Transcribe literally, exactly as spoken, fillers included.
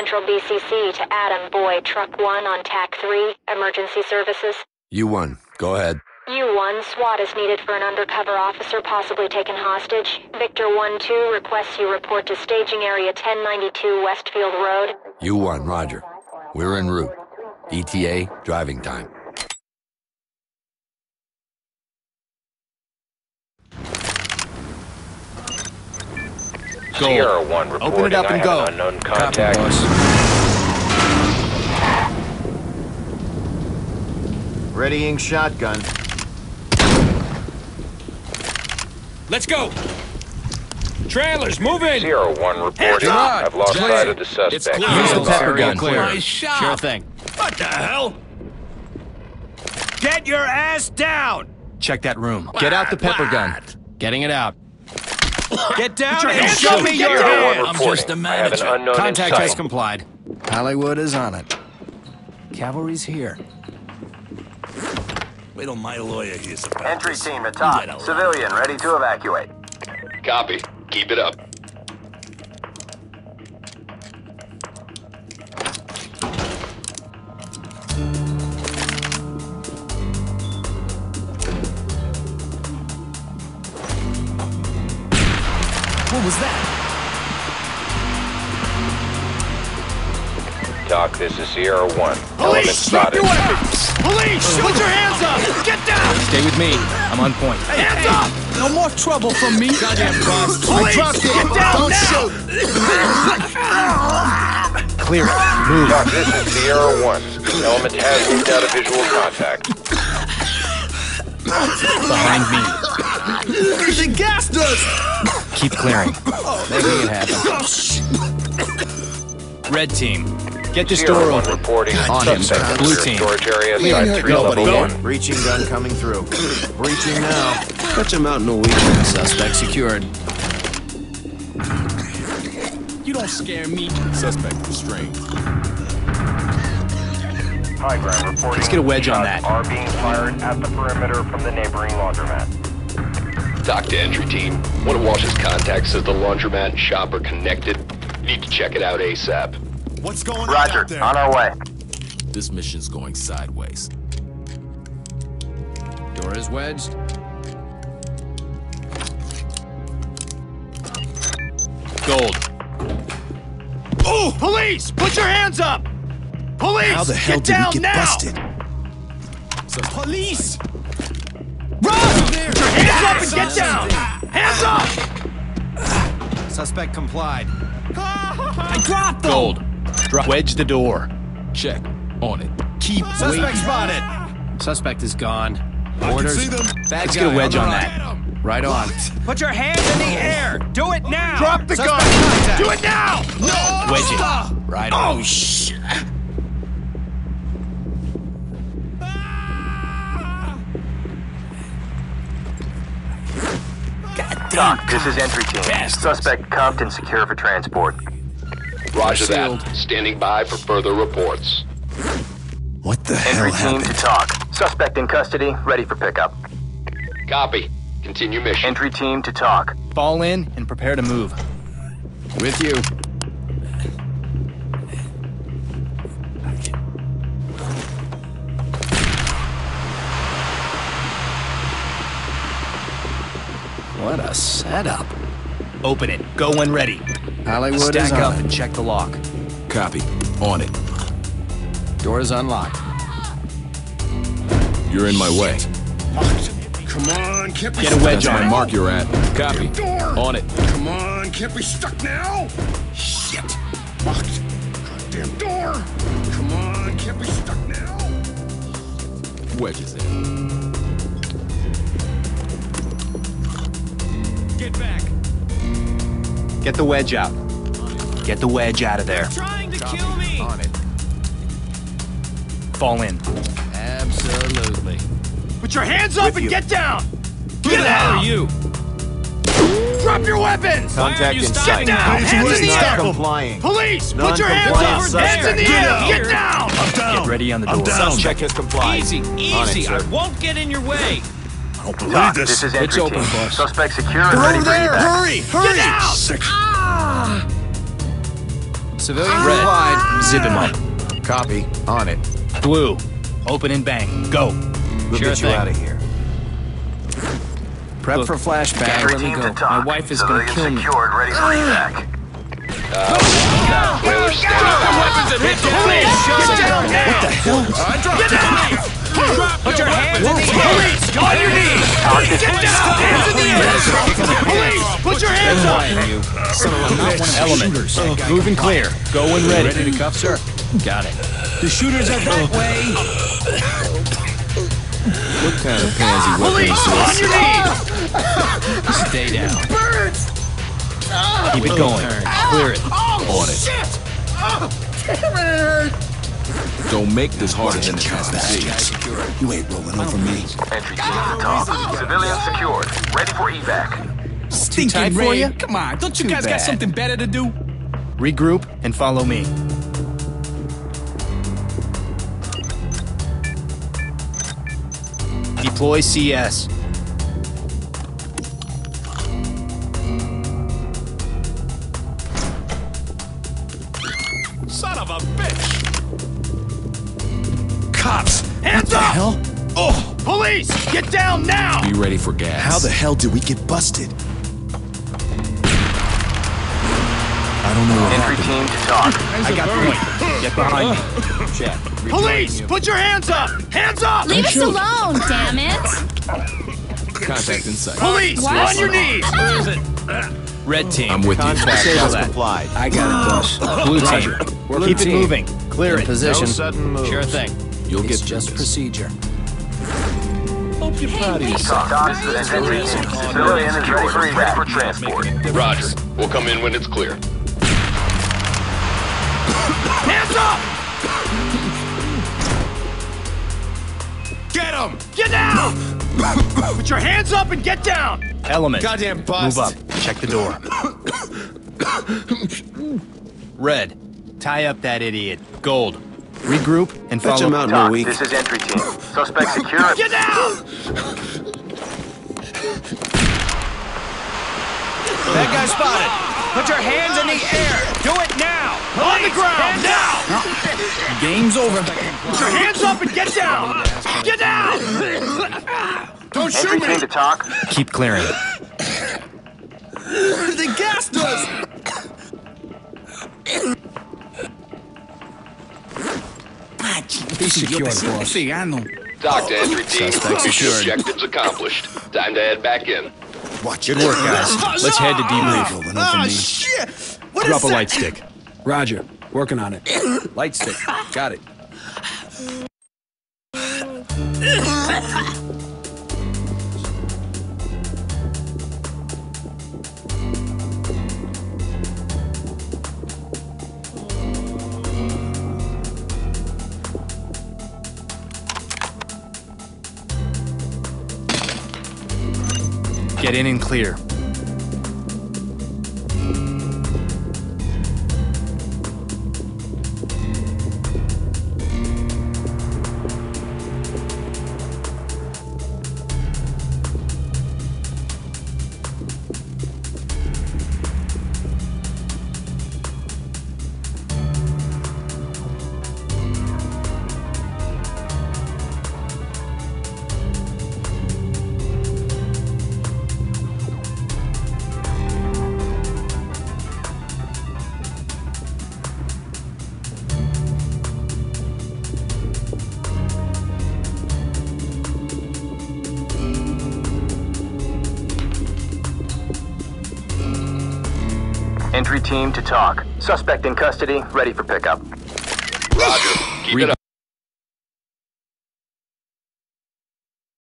Central B C C to Adam Boy, Truck one on T A C three, Emergency Services. U one, go ahead. U one, SWAT is needed for an undercover officer possibly taken hostage. Victor one two requests you report to staging area ten ninety-two Westfield Road. U one, roger. We're en route. E T A, driving time. Sierra one reporting. Open it up and go. Unknown contact. Readying shotgun. Let's go. Trailers, move in. Sierra one reporting. I've lost Jay. sight of the suspect. It's clear. Use the pepper gun. Clear. Sure thing. What the hell? Get your ass down. Check that room. What? Get out the pepper what? gun. Getting it out. Get down and show me your hand! I'm just a manager. Contact has complied. Hollywood is on it. Cavalry's here. Wait till my lawyer hears about this. Entry team atop. Civilian ready to evacuate. Copy. Keep it up. What was that? Doc, this is Sierra one. Police! Drop your weapons! Police! Put your hands up! Get down! Stay with me. I'm on point. Hey, hands hey. up! No more trouble from me. Goddamn boss. Police! Get down! Don't now. shoot! Clear it. Move. Doc, this is Sierra one. The element has moved out of visual contact. Behind me. She gassed us! Keep clearing. Making it happen. Red team, get this Zero door open. Reporting on him, sir. Blue team. Storage area side three, level one. Breaching gun coming through. Breaching now. Catch him out in a week. Suspect secured. You don't scare me. Suspect restrained. High ground reporting. Let's get a wedge on that. Are being fired at the perimeter from the neighboring laundromat. Doc to entry team. One of Walsh's contacts says the laundromat and shop are connected. You need to check it out ASAP. What's going on? Roger, there? on our way. This mission's going sideways. Door is wedged. Gold. Oh, police! Put your hands up! Police! How the hell get did down we get now? busted? So police! Run! There. Hands up and get down! Hands up! Suspect complied. I dropped them! Gold. Drop. Wedge the door. Check. On it. Keep Suspect waiting. Suspect spotted. Suspect is gone. Orders. I can see them. Bad Let's guy. get a wedge on that. Right on. Put your hands in the air. Do it now. Drop the Suspect gun. Contact. Do it now. No. Wedge it. Right on. Oh, shit. Doc, this is entry team. Bastards. Suspect cuffed and secure for transport. Roger that. Standing by for further reports. What the hell happened? Entry team to talk. Suspect in custody, ready for pickup. Copy. Continue mission. Entry team to talk. Fall in and prepare to move. With you. What a setup. Open it. Go when ready. Hollywood Stack is on up it. and check the lock. Copy. On it. Door is unlocked. You're in my way. Come on, can't we Get a wedge on it. Mark you're at. Copy. On it. Come on, can't we stuck now? Shit. Locked. Goddamn door. Come on, can't we stuck now? Wedge is in. Get back. Get the wedge out. Get the wedge out of there. They're trying to Copy. kill me. On it. Fall in. Absolutely. Put your hands up With and you. get down. Who get out. you? Drop your weapons. Contact you inside. Get down. Police hands in the air. Complying. Police, put your hands up. Suspect. Hands in the get air. Here. Get down. I'm down. Get ready on the I'm door. Down. Check is complied. Easy, easy. It, I won't get in your way. I don't believe Doc, this. this is it's open, team. boss. Suspect secure and ready for you. Hurry! Hurry! Get out! Sick. Ah. Civilian ah! Red, zip him up. Copy. On it. Blue, open and bang. Go. We'll sure get thing. you out of here. Prep Look, for flashback. Let me go. My wife is Civilian gonna kill me. Secured, ready for uh. Uh, oh, no. Drop your weapons and hit the police! Get down now! What the hell? Uh, drop get down! Drop Put your, your hands in the air! Police! On your knees! Police! Get down! Hands in the air! Police! Put your hands up! Element. Uh, Move and clear. Go and ready. Ready to cuff, sir? Got it. The shooters are that way! What kind of pansy weapon is this? Police! On your knees! Stay down. Birds! Keep it going. Ow. Clear it. Oh, on it. Shit! Oh, damn it! Don't make this harder than it has to be. You ain't rolling over me. Entry team to the top. Civilian secured. Ready for evac. Stinking for you? Come on, don't you Too guys bad. got something better to do? Regroup and follow me. Deploy C S. Oh, police! Get down now! Be ready for gas. How the hell did we get busted? I don't know what Entry happened. team to talk. I got three. Get behind me. Check. Police! You. Put your hands up! Hands up! Leave us alone, damn it! Contact inside. Police! What? On your knees! Where is it? Red team. I'm with Contact you. Contact I got it, boss. Blue team. Blue Keep team. it moving. Clear In it. Position. No sudden moves. Sure thing. You'll it's get just this. procedure. Hope your body is ready for transport. Roger. We'll come in when it's clear. Hands up! Get him! Get down! Put your hands up and get down! Element. Goddamn bust. Move up. Check the door. Red. Tie up that idiot. Gold. Regroup and follow him out in a week. This is entry team. Suspect secure. Get down! That guy spotted. Put your hands in the air. Do it now. On the ground now. Game's over. Put your hands up and get down. Get down! Don't shoot me. Entry team to talk. Keep clearing. They gassed us. Be secure, boss. Doctor, entry team. Objectives accomplished. Time to head back in. Watch it work, guys. Let's head to debrief. Oh, shit! What is that? Drop a light stick. Roger. Working on it. Light stick. Got it. Get in and clear. Entry team to talk. Suspect in custody, ready for pickup. Roger. Keep it up.